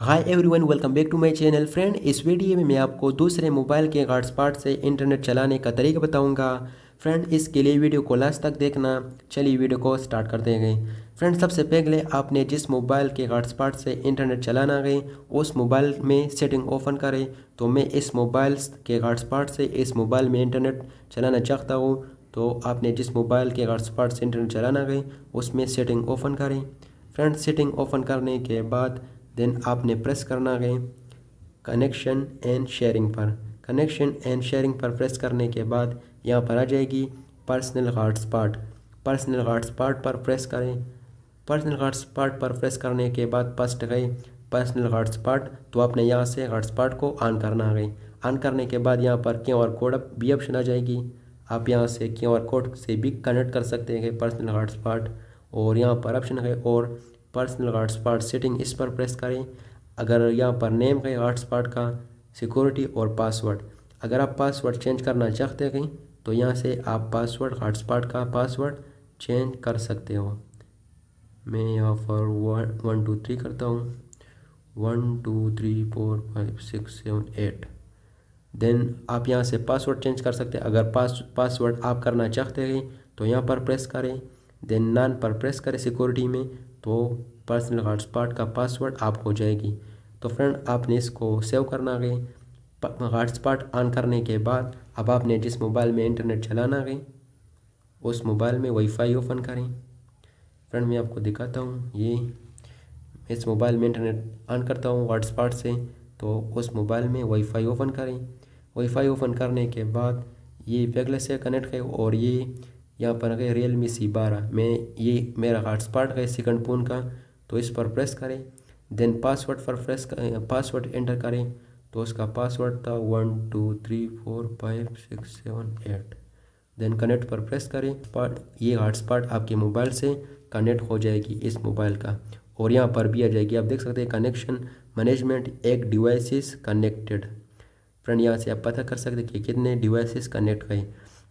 Hi everyone, welcome back to my channel. Friend, इस video में मैं आपको दूसरे मोबाइल के हॉटस्पॉट से इंटरनेट चलाने का तरीका बताऊंगा। फ्रेंड, इसके लिए वीडियो को लास्ट तक देखना। चलिए वीडियो को स्टार्ट कर देंगे। फ्रेंड, सबसे पहले आपने जिस मोबाइल के हॉटस्पॉट से इंटरनेट चलाना है उस मोबाइल में सेटिंग ओपन करें। तो मैं इस मोबाइल के हॉटस्पॉट से इस मोबाइल में इंटरनेट चलाना चाहता हूँ। तो आपने जिस मोबाइल के हॉटस्पॉट से इंटरनेट चलाना है उसमें सेटिंग ओपन करें। फ्रेंड, सेटिंग ओपन करने के बाद देन आपने प्रेस करना है कनेक्शन एंड शेयरिंग पर। कनेक्शन एंड शेयरिंग पर प्रेस करने के बाद यहाँ पर आ जाएगी पर्सनल हॉटस्पॉट। पर्सनल हॉटस्पॉट पर प्रेस करें। पर्सनल हॉटस्पॉट पर प्रेस करने के बाद फर्स्ट गए पर्सनल हॉटस्पॉट। तो आपने यहाँ से हॉटस्पॉट को ऑन करना है। ऑन करने के बाद यहाँ पर QR कोड भी ऑप्शन आ जाएगी। आप यहाँ से QR कोड से भी कनेक्ट कर सकते हैं पर्सनल हॉटस्पॉट। और यहाँ पर ऑप्शन है और पर्सनल हॉटस्पॉट सेटिंग, इस पर प्रेस करें। अगर यहाँ पर नेम है हॉटस्पॉट का, सिक्योरिटी और पासवर्ड। अगर आप पासवर्ड चेंज करना चाहते हैं तो यहाँ से आप पासवर्ड हॉटस्पॉट का पासवर्ड चेंज कर सकते हो। मैं यहाँ पर 1 2 3 करता हूँ। 1 2 3 4 5 6 7 8। देन आप यहाँ से पासवर्ड चेंज कर सकते हैं। अगर पासवर्ड आप करना चाहते हैं तो यहाँ पर प्रेस करें। देन नॉन पर प्रेस करें सिक्योरिटी में, तो पर्सनल हॉटस्पॉट का पासवर्ड आप हो जाएगी। तो फ्रेंड, आपने इसको सेव करना है। हॉटस्पॉट ऑन करने के बाद अब आपने जिस मोबाइल में इंटरनेट चलाना है उस मोबाइल में वाईफाई ओपन करें। फ्रेंड, मैं आपको दिखाता हूँ। ये इस मोबाइल में इंटरनेट ऑन करता हूँ हॉटस्पॉट से, तो उस मोबाइल में वाईफाई ओपन करें। वाईफाई ओपन करने के बाद ये पहले से कनेक्ट है और ये यहाँ पर है Realme C12। मैं ये मेरा हॉटस्पॉट है सेकंड फोन का, तो इस पर प्रेस करें। देन पासवर्ड पर प्रेस करें, पासवर्ड एंटर करें। तो उसका पासवर्ड था 1 2 3 4 5 6 7 8। देन कनेक्ट पर प्रेस करें। ये हॉटस्पॉट आपके मोबाइल से कनेक्ट हो जाएगी इस मोबाइल का। और यहाँ पर भी आ जाएगी, आप देख सकते हैं कनेक्शन मैनेजमेंट, एक डिवाइसेस कनेक्टेड। फ्रेंड, यहाँ से आप पता कर सकते हैं कि कितने डिवाइसेस कनेक्ट हैं।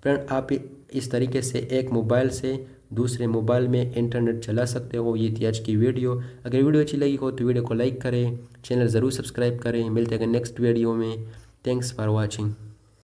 फ्रेंड, आप इस तरीके से एक मोबाइल से दूसरे मोबाइल में इंटरनेट चला सकते हो। ये थी आज की वीडियो। अगर वीडियो अच्छी लगी हो तो वीडियो को लाइक करें, चैनल ज़रूर सब्सक्राइब करें। मिलते हैं नेक्स्ट वीडियो में। Thanks for watching.